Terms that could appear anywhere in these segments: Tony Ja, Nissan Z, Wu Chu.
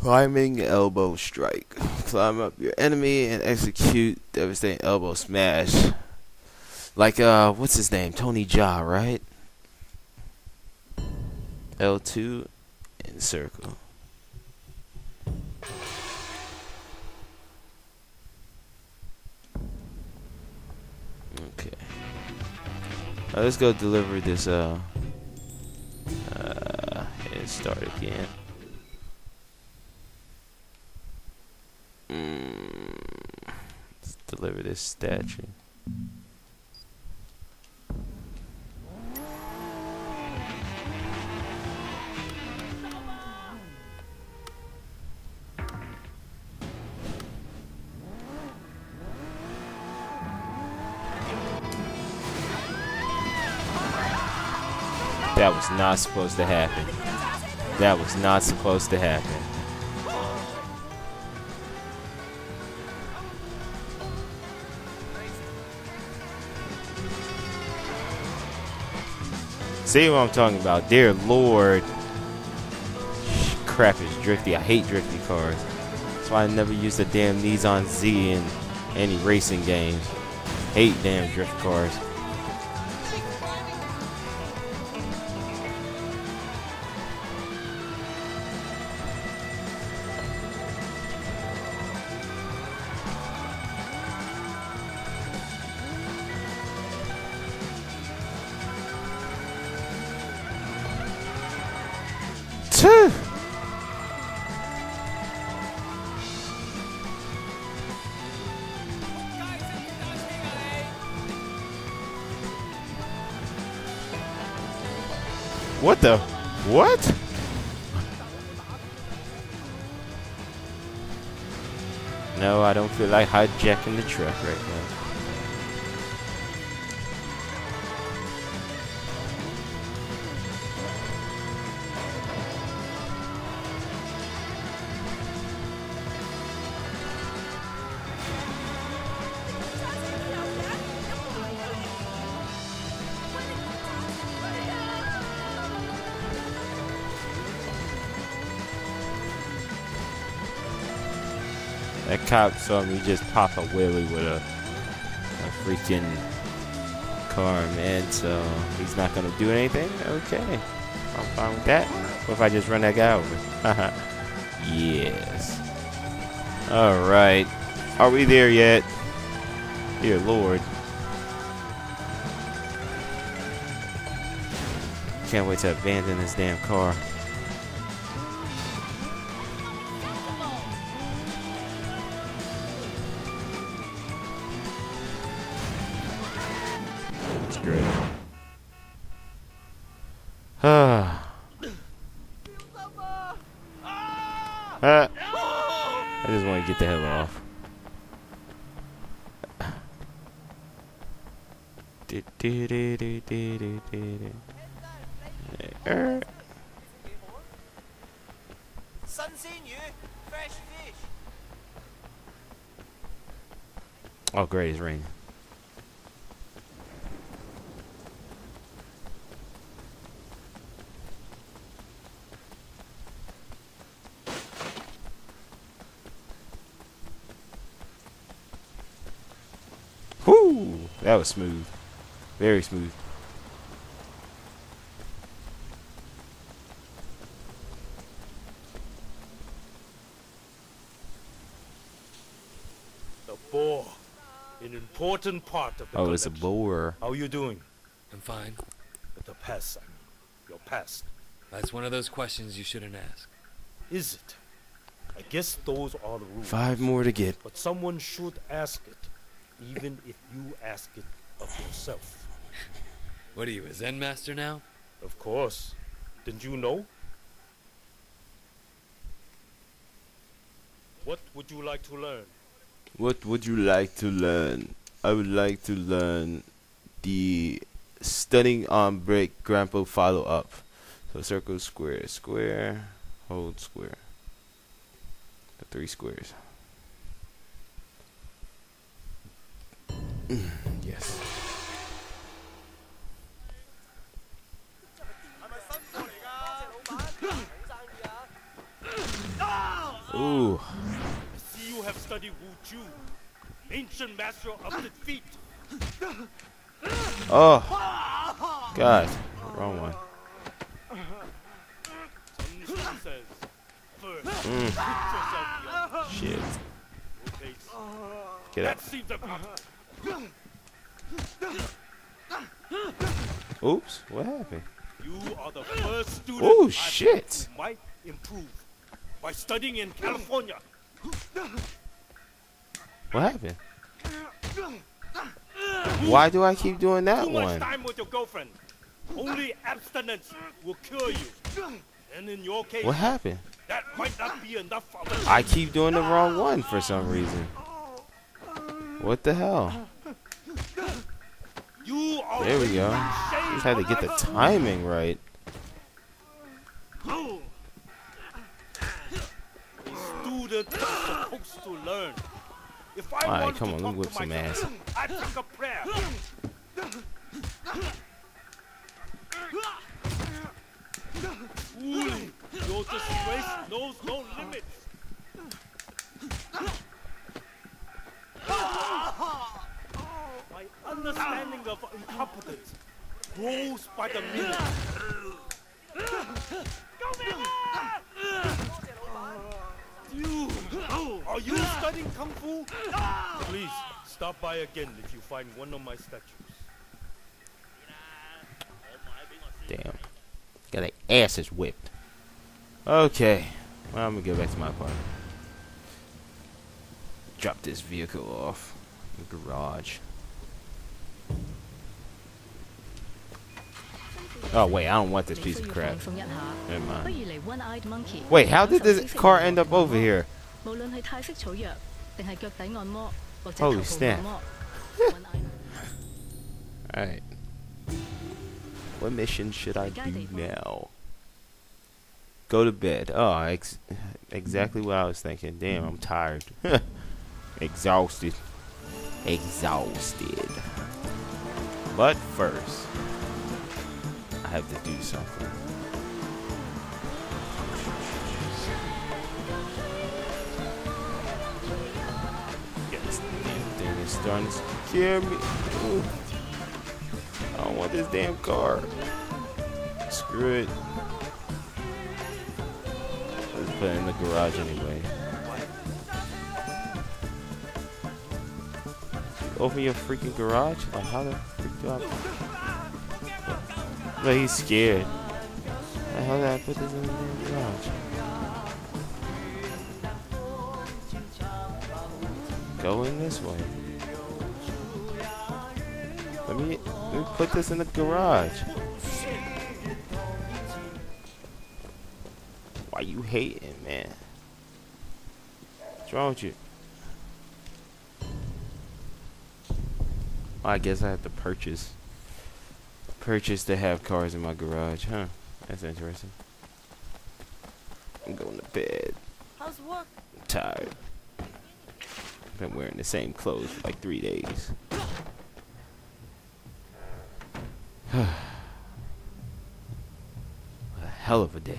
Climbing elbow strike. Climb up your enemy and execute devastating elbow smash. Like what's his name? Tony Ja, right? L2 and circle. Okay. Now let's go deliver this and start again. Let's deliver this statue. That was not supposed to happen. That was not supposed to happen. See what I'm talking about? Dear Lord. Crap is drifty. I hate drifty cars. That's why I never use the damn Nissan Z in any racing games. Hate damn drift cars. What the? What? No, I don't feel like hijacking the truck right now. That cop saw me just pop a wheelie with a freaking car, man, so he's not gonna do anything? Okay. I'm fine with that. What if I just run that guy over? Haha. Yes. Alright. Are we there yet? Dear Lord. Can't wait to abandon this damn car. Great. I just want to get the hell off. Oh, great, it's raining. That was smooth. Very smooth. The boar. An important part of the collection. It's a boar. How are you doing? I'm fine. But the past, I mean. Your past. That's one of those questions you shouldn't ask. Is it? I guess those are the rules. 5 more to get. But someone should ask it. Even if you ask it of yourself. What are you, a Zen master now? Of course. Didn't you know? What would you like to learn? What would you like to learn? I would like to learn the stunning arm break grapple follow up. So circle, square, square, hold square. The 3 squares. Yes. Ooh. I see you have studied Wu Chu, ancient master of the feet. Oh, God, wrong one. Mm. Shit. Get out. Oops, what happened? You are the first student. Oh shit! Who might improve by studying in California. What happened? Why do I keep doing that one? Too much time with your girlfriend. Only abstinence will cure you. And in your case, what happened? That might not be enough. I keep doing the wrong one for some reason. What the hell? There we go. Just had to get the timing right. A student is supposed to learn. If I All right, come on, let me whip some ass. I took a prayer. Your disgrace knows no limits. My understanding of incompetence grows by the minute. Are you studying Kung Fu? Please stop by again if you find one of my statues. Damn. Got their asses whipped. Okay. Well, I'm gonna go back to my apartment. Drop this vehicle off in the garage. Oh wait, I don't want this piece of crap. Never mind. Wait, how did this car end up over here? Holy snap. Alright. What mission should I do now? Go to bed. Oh, exactly what I was thinking. Damn, I'm tired. Exhausted. Exhausted. But first, I have to do something. This damn thing is starting to scare me. Ooh. I don't want this damn car. Screw it. Let's put it in the garage anyway. Open your freaking garage? Like, how the freak do I... But he's scared. How did I put this in the garage? Go in this way. Let me put this in the garage. Why you hating, man? What's wrong with you? I guess I have to purchase to have cars in my garage, huh? That's interesting. I'm going to bed. How's work? I'm tired. I've been wearing the same clothes for like 3 days. What a hell of a day.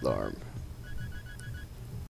Alarm.